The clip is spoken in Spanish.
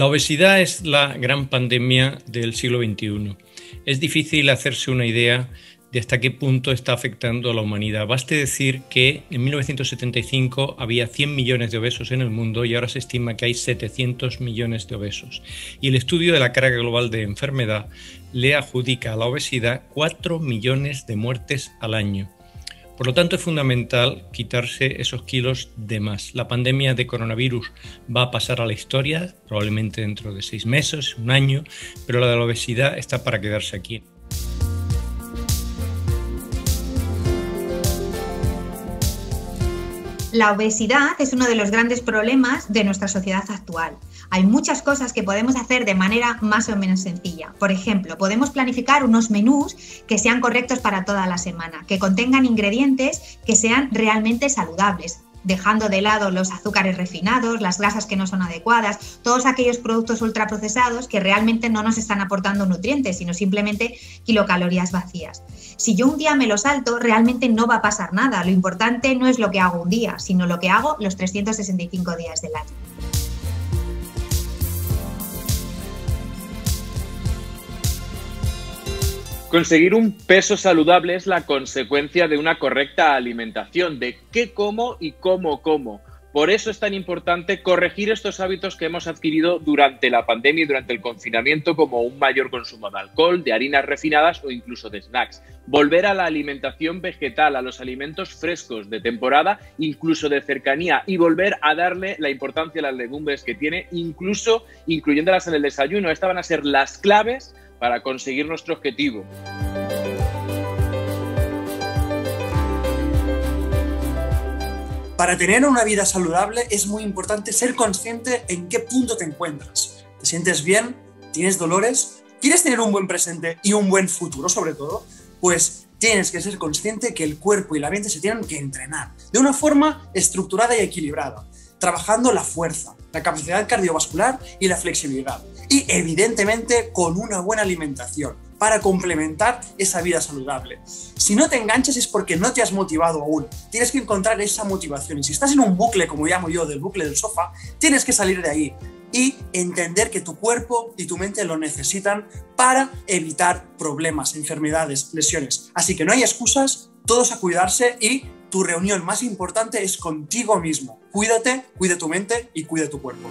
La obesidad es la gran pandemia del siglo XXI. Es difícil hacerse una idea de hasta qué punto está afectando a la humanidad. Baste decir que en 1975 había 100 millones de obesos en el mundo y ahora se estima que hay 700 millones de obesos. Y el estudio de la carga global de enfermedad le adjudica a la obesidad 4 millones de muertes al año. Por lo tanto, es fundamental quitarse esos kilos de más. La pandemia de coronavirus va a pasar a la historia, probablemente dentro de 6 meses, un año, pero la de la obesidad está para quedarse aquí. La obesidad es uno de los grandes problemas de nuestra sociedad actual. Hay muchas cosas que podemos hacer de manera más o menos sencilla. Por ejemplo, podemos planificar unos menús que sean correctos para toda la semana, que contengan ingredientes que sean realmente saludables, dejando de lado los azúcares refinados, las grasas que no son adecuadas, todos aquellos productos ultraprocesados que realmente no nos están aportando nutrientes, sino simplemente kilocalorías vacías. Si yo un día me lo salto, realmente no va a pasar nada. Lo importante no es lo que hago un día, sino lo que hago los 365 días del año. Conseguir un peso saludable es la consecuencia de una correcta alimentación, de qué como y cómo como. Por eso es tan importante corregir estos hábitos que hemos adquirido durante la pandemia y durante el confinamiento, como un mayor consumo de alcohol, de harinas refinadas o incluso de snacks. Volver a la alimentación vegetal, a los alimentos frescos, de temporada, incluso de cercanía, y volver a darle la importancia a las legumbres que tiene, incluso incluyéndolas en el desayuno. Estas van a ser las claves para conseguir nuestro objetivo. Para tener una vida saludable es muy importante ser consciente en qué punto te encuentras. ¿Te sientes bien? ¿Tienes dolores? ¿Quieres tener un buen presente y un buen futuro, sobre todo? Pues tienes que ser consciente que el cuerpo y la mente se tienen que entrenar de una forma estructurada y equilibrada, trabajando la fuerza, la capacidad cardiovascular y la flexibilidad. Y evidentemente con una buena alimentación para complementar esa vida saludable. Si no te enganchas es porque no te has motivado aún. Tienes que encontrar esa motivación. Y si estás en un bucle, como llamo yo, del bucle del sofá, tienes que salir de ahí y entender que tu cuerpo y tu mente lo necesitan para evitar problemas, enfermedades, lesiones. Así que no hay excusas, todos a cuidarse y tu reunión más importante es contigo mismo. Cuídate, cuida tu mente y cuida tu cuerpo.